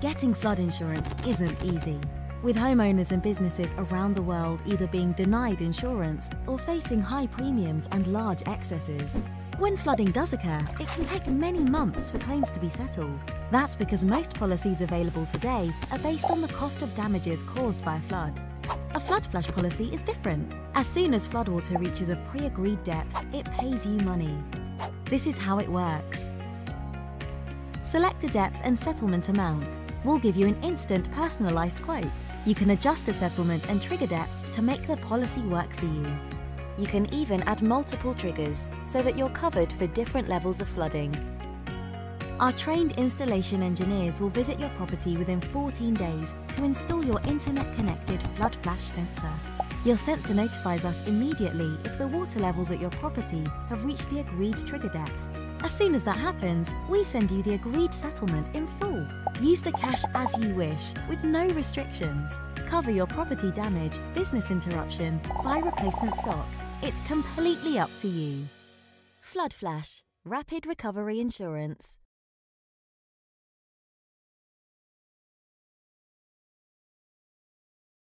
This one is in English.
Getting flood insurance isn't easy, with homeowners and businesses around the world either being denied insurance or facing high premiums and large excesses. When flooding does occur, it can take many months for claims to be settled. That's because most policies available today are based on the cost of damages caused by a flood. A FloodFlash policy is different. As soon as floodwater reaches a pre-agreed depth, it pays you money. This is how it works. Select a depth and settlement amount. We'll give you an instant personalized quote. You can adjust the settlement and trigger depth to make the policy work for you. You can even add multiple triggers so that you're covered for different levels of flooding. Our trained installation engineers will visit your property within 14 days to install your internet-connected FloodFlash sensor. Your sensor notifies us immediately if the water levels at your property have reached the agreed trigger depth. As soon as that happens, we send you the agreed settlement in full. Use the cash as you wish, with no restrictions. Cover your property damage, business interruption, buy replacement stock. It's completely up to you. FloodFlash, Rapid Recovery Insurance.